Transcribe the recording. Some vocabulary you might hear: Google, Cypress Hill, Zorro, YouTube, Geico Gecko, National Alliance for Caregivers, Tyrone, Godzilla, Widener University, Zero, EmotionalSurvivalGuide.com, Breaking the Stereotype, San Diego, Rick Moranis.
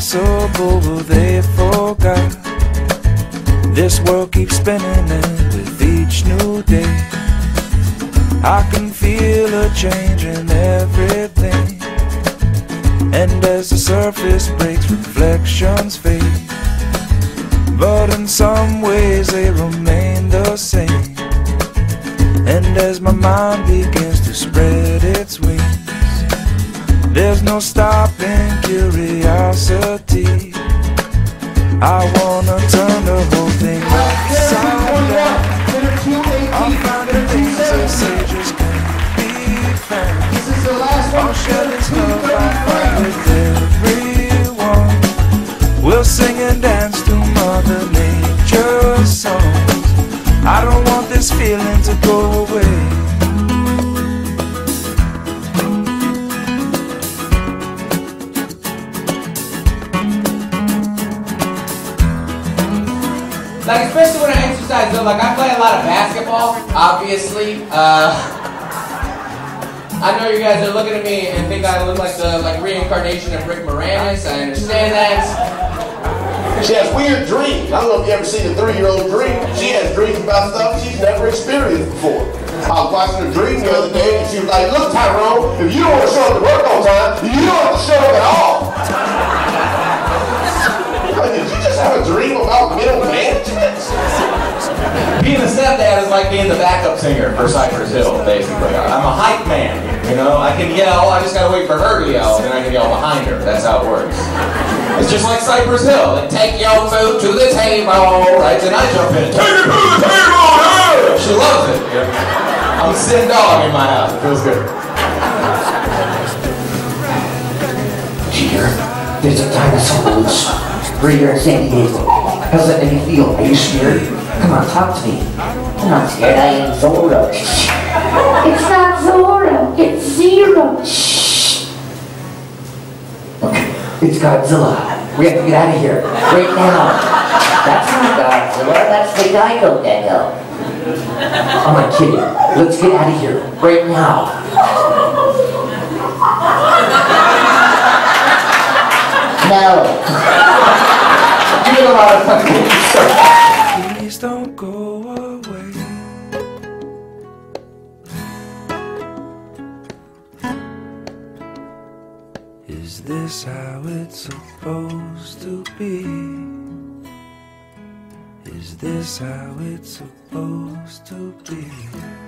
impossible, they forgot. This world keeps spinning and with each new day I can feel a change in everything. And as the surface breaks, reflections fade, but in some ways they remain the same. And as my mind begins to spread its wings, there's no stopping curiosity. I wanna turn the whole thing upside down. I'll find the things that say just can't be found. This is the last one. I'll share this love I find with everyone. We'll sing and dance to Mother Nature's songs. I don't want this feeling to go away. Like, especially when I exercise, though, like, I play a lot of basketball, obviously. I know you guys are looking at me and think I look like the reincarnation of Rick Moranis. I understand that. She has weird dreams. I don't know if you ever seen a 3-year-old dream. She has dreams about stuff she's never experienced before. I was watching a dream the other day, and she was like, look, Tyrone, if you don't want to show up to work on time, you don't have to show up at all. Did you just have a dream about middle management? Being a stepdad is like being the backup singer for Cypress Hill, basically. I'm a hype man, you know? I can yell, I just gotta wait for her to yell, and then I can yell behind her. That's how it works. It's just like Cypress Hill. They take your food to the table, right? And I jump in, take it to the table, hey! She loves it. Yeah. I'm a sin dog in my house. It feels good. Here, there's a dinosaur. Breeder in San Diego. How's that make you feel? Are you scared? Come on, talk to me. I'm not scared, I am Zorro. It's not Zorro, it's Zero. Shh. Okay, it's Godzilla. We have to get out of here. Right now. That's not Godzilla, that's the Geico Gecko. I'm not kidding. Let's get out of here. Right now. No. Please don't go away. Is this how it's supposed to be? Is this how it's supposed to be?